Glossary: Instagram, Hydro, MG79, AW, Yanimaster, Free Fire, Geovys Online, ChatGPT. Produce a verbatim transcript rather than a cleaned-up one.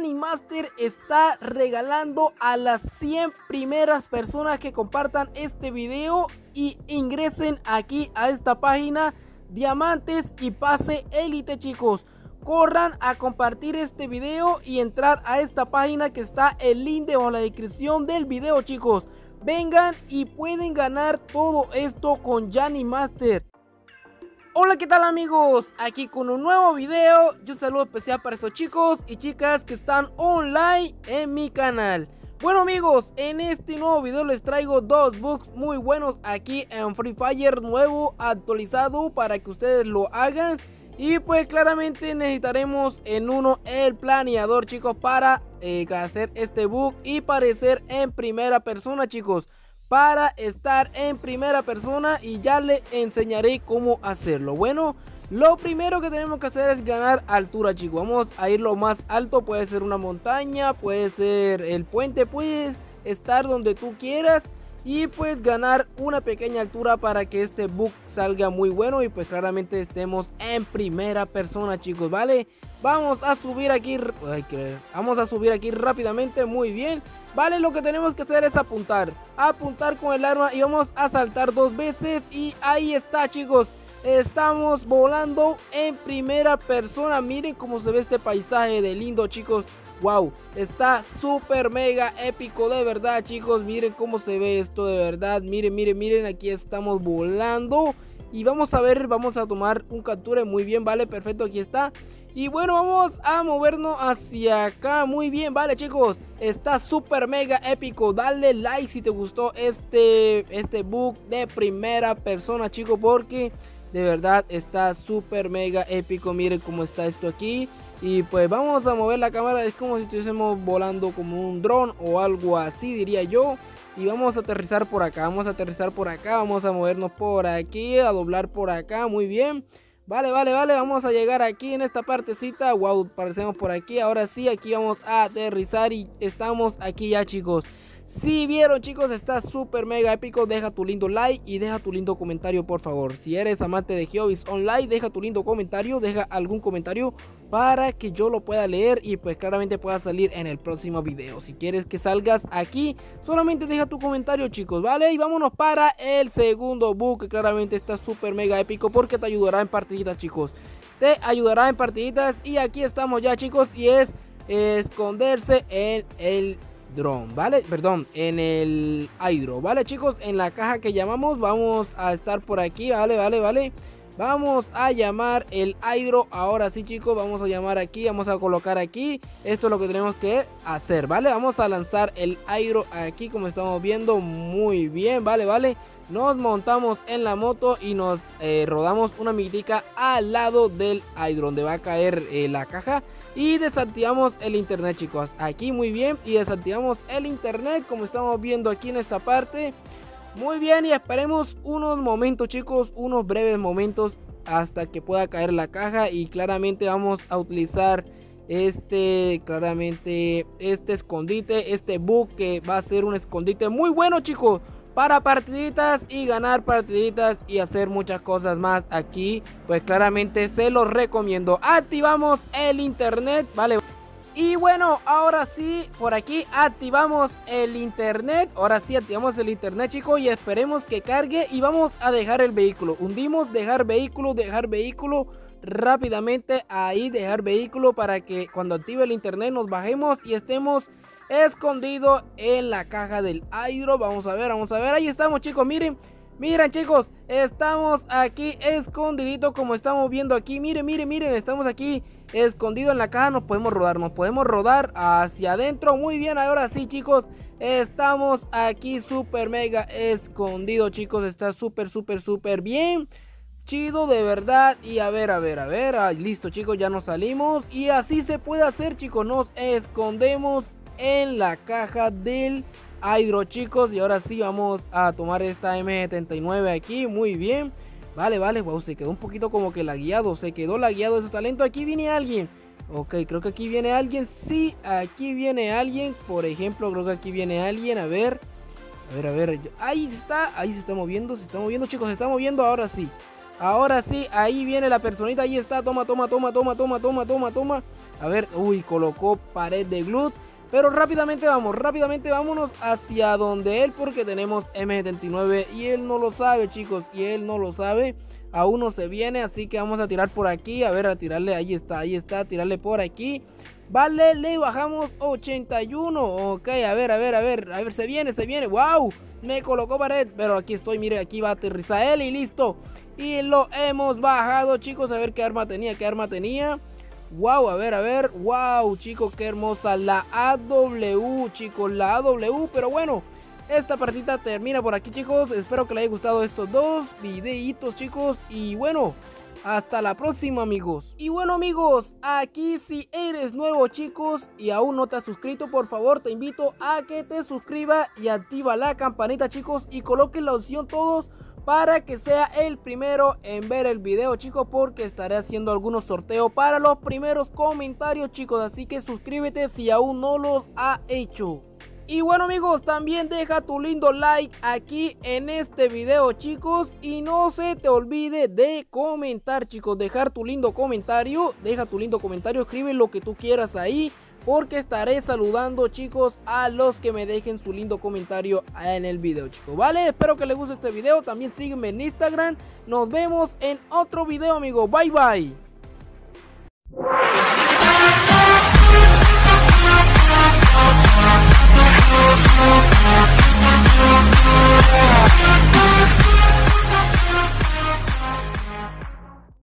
Yanimaster está regalando a las cien primeras personas que compartan este video y ingresen aquí a esta página diamantes y pase élite, chicos. Corran a compartir este video y entrar a esta página que está el link debajo en la descripción del video, chicos. Vengan y pueden ganar todo esto con Yanimaster. Hola, ¿qué tal, amigos? Aquí con un nuevo video. Yo un saludo especial para estos chicos y chicas que están online en mi canal. Bueno, amigos, en este nuevo video les traigo dos bugs muy buenos aquí en Free Fire, nuevo, actualizado, para que ustedes lo hagan. Y pues claramente necesitaremos en uno el planeador, chicos, para eh, hacer este bug y parecer en primera persona, chicos. Para estar en primera persona, y ya le enseñaré cómo hacerlo. Bueno, lo primero que tenemos que hacer es ganar altura, chicos. Vamos a ir lo más alto, puede ser una montaña, puede ser el puente, puedes estar donde tú quieras. Y pues ganar una pequeña altura para que este bug salga muy bueno y pues claramente estemos en primera persona, chicos, ¿vale? Vamos a subir aquí, ay, que, vamos a subir aquí rápidamente, muy bien. Vale, lo que tenemos que hacer es apuntar, apuntar con el arma y vamos a saltar dos veces y ahí está, chicos. Estamos volando en primera persona, miren cómo se ve este paisaje de lindo, chicos. Wow, está súper mega épico de verdad, chicos. Miren cómo se ve esto de verdad. Miren, miren, miren, aquí estamos volando. Y vamos a ver, vamos a tomar un capture, muy bien, vale, perfecto, aquí está. Y bueno, vamos a movernos hacia acá, muy bien, vale, chicos. Está súper mega épico. Dale like si te gustó este, este bug de primera persona, chicos, porque de verdad está súper mega épico. Miren cómo está esto aquí. Y pues vamos a mover la cámara, es como si estuviésemos volando como un dron o algo así, diría yo. Y vamos a aterrizar por acá, vamos a aterrizar por acá, vamos a movernos por aquí, a doblar por acá, muy bien. Vale, vale, vale, vamos a llegar aquí en esta partecita, wow, parecemos por aquí, ahora sí, aquí vamos a aterrizar y estamos aquí ya, chicos. Si vieron, chicos, está súper mega épico. Deja tu lindo like y deja tu lindo comentario, por favor. Si eres amante de Geovys Online, deja tu lindo comentario, deja algún comentario para que yo lo pueda leer y pues claramente pueda salir en el próximo video. Si quieres que salgas aquí, solamente deja tu comentario, chicos, ¿vale? Y vámonos para el segundo bug, que claramente está súper mega épico porque te ayudará en partiditas, chicos. Te ayudará en partiditas y aquí estamos ya, chicos, y es esconderse en el dron, vale, perdón, en el Hydro, vale, chicos, en la caja que llamamos. Vamos a estar por aquí, vale, vale, vale, vamos a llamar el Hydro, ahora sí, chicos, vamos a llamar aquí, vamos a colocar aquí, esto es lo que tenemos que hacer, vale, vamos a lanzar el Hydro aquí como estamos viendo, muy bien, vale, vale, nos montamos en la moto y nos eh, rodamos una miguitica al lado del Hydro donde va a caer eh, la caja. Y desactivamos el internet, chicos, aquí muy bien, y desactivamos el internet como estamos viendo aquí en esta parte. Muy bien, y esperemos unos momentos, chicos, unos breves momentos hasta que pueda caer la caja. Y claramente vamos a utilizar este, claramente este escondite, este bug que va a ser un escondite muy bueno, chicos, para partiditas y ganar partiditas y hacer muchas cosas más aquí. Pues claramente se los recomiendo. Activamos el internet, vale. Y bueno, ahora sí, por aquí activamos el internet. Ahora sí activamos el internet, chicos, y esperemos que cargue. Y vamos a dejar el vehículo. Hundimos, dejar vehículo, dejar vehículo. Rápidamente ahí dejar vehículo para que cuando active el internet nos bajemos y estemos escondido en la caja del Hydro. Vamos a ver, vamos a ver, ahí estamos, chicos, miren, miren, chicos, estamos aquí escondidito como estamos viendo aquí, miren, miren, miren, estamos aquí escondido en la caja, nos podemos rodar, nos podemos rodar hacia adentro, muy bien, ahora sí, chicos, estamos aquí súper mega escondido, chicos, está súper, súper, súper bien, chido de verdad. Y a ver, a ver, a ver, ah, listo, chicos, ya nos salimos y así se puede hacer, chicos, nos escondemos en la caja del Hydro, chicos. Y ahora sí vamos a tomar esta eme setenta y nueve aquí, muy bien, vale, vale, wow, se quedó un poquito como que lagueado, se quedó lagueado de su talento. Aquí viene alguien, ok, creo que aquí viene alguien, sí, aquí viene alguien, por ejemplo, creo que aquí viene alguien, a ver, a ver, a ver, ahí está, ahí se está moviendo, se está moviendo, chicos, se está moviendo, ahora sí, ahora sí, ahí viene la personita, ahí está, toma, toma, toma, toma, toma, toma, toma, toma, A ver, uy, colocó pared de glut. Pero rápidamente vamos, rápidamente vámonos hacia donde él, porque tenemos eme setenta y nueve y él no lo sabe, chicos, y él no lo sabe. Aún no se viene, así que vamos a tirar por aquí, a ver, a tirarle, ahí está, ahí está, tirarle por aquí. Vale, le bajamos ochenta y uno, ok, a ver, a ver, a ver, a ver, se viene, se viene, wow, me colocó pared, pero aquí estoy, mire, aquí va a aterrizar él y listo. Y lo hemos bajado, chicos, a ver qué arma tenía, qué arma tenía. Wow, a ver, a ver, wow, chicos, qué hermosa la A W, chicos, la A W, pero bueno, esta partida termina por aquí, chicos. Espero que les haya gustado estos dos videitos, chicos, y bueno, hasta la próxima, amigos. Y bueno, amigos, aquí si eres nuevo, chicos, y aún no te has suscrito, por favor, te invito a que te suscribas y activa la campanita, chicos, y coloquen la opción todos para que sea el primero en ver el video, chicos, porque estaré haciendo algunos sorteos para los primeros comentarios, chicos, así que suscríbete si aún no los ha hecho. Y bueno, amigos, también deja tu lindo like aquí en este video, chicos, y no se te olvide de comentar, chicos, dejar tu lindo comentario, deja tu lindo comentario, escribe lo que tú quieras ahí, porque estaré saludando, chicos, a los que me dejen su lindo comentario en el video, chicos, ¿vale? Espero que les guste este video, también sígueme en Instagram, nos vemos en otro video, amigos, bye bye.